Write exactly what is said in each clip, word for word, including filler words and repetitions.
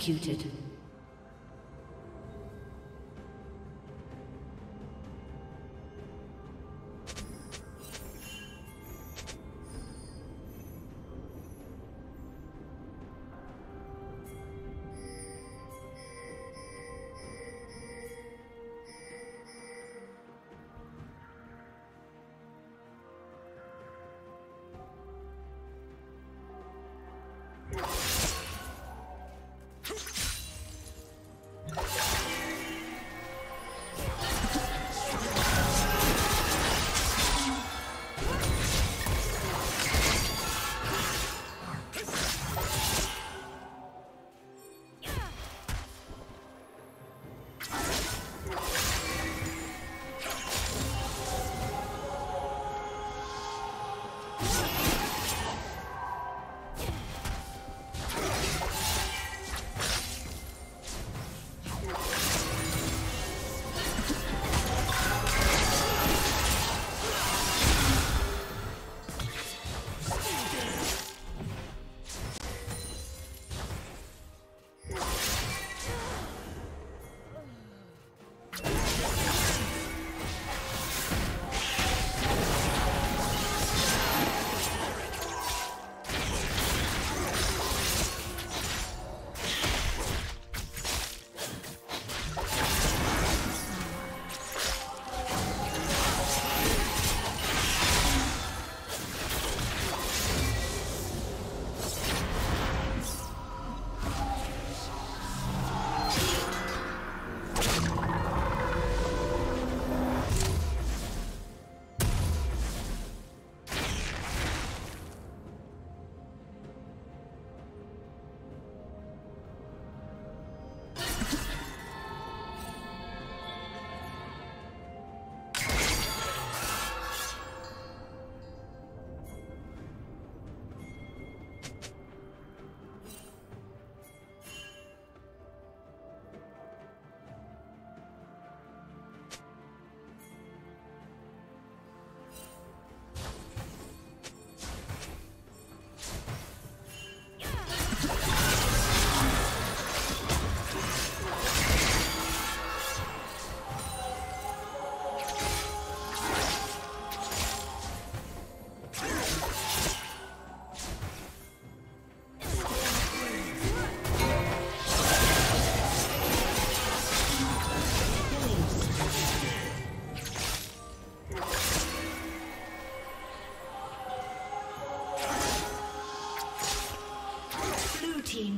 executed.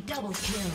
Double kill.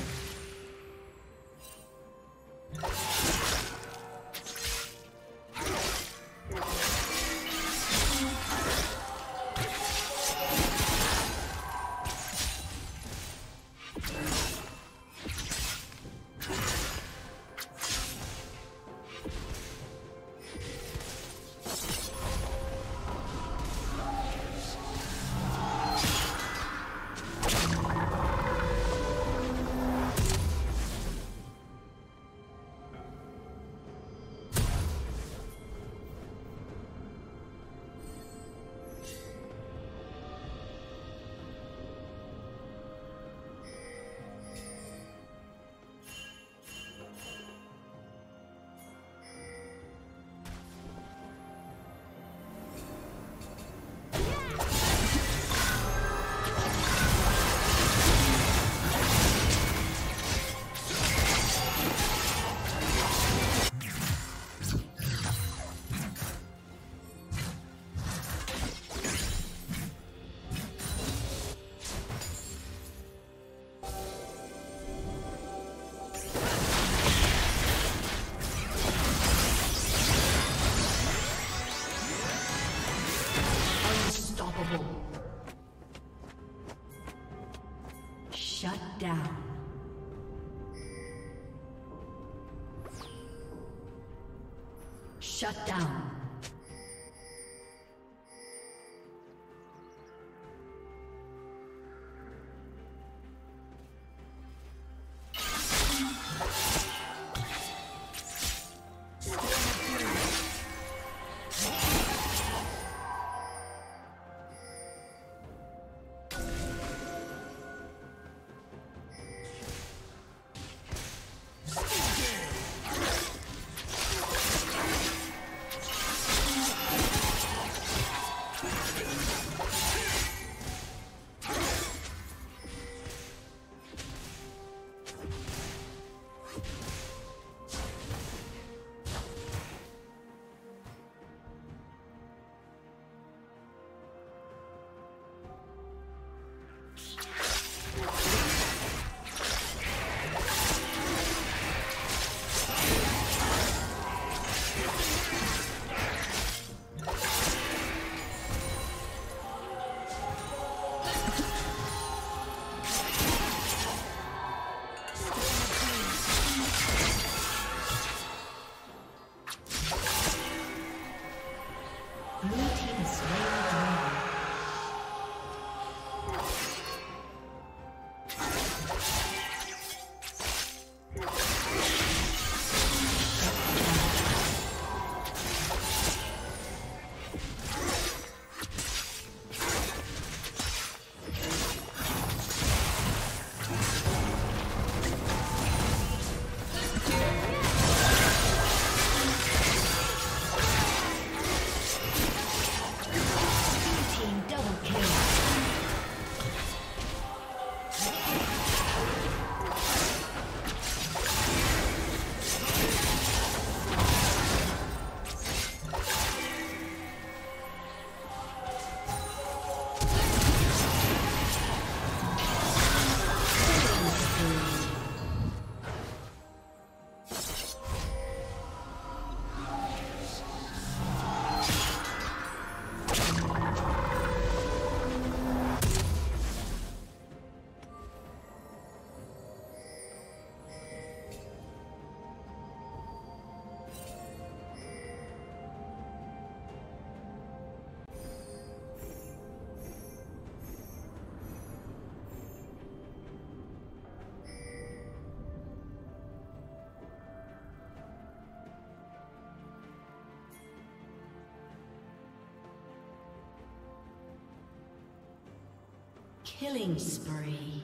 Shut down. Shut down. Killing spree.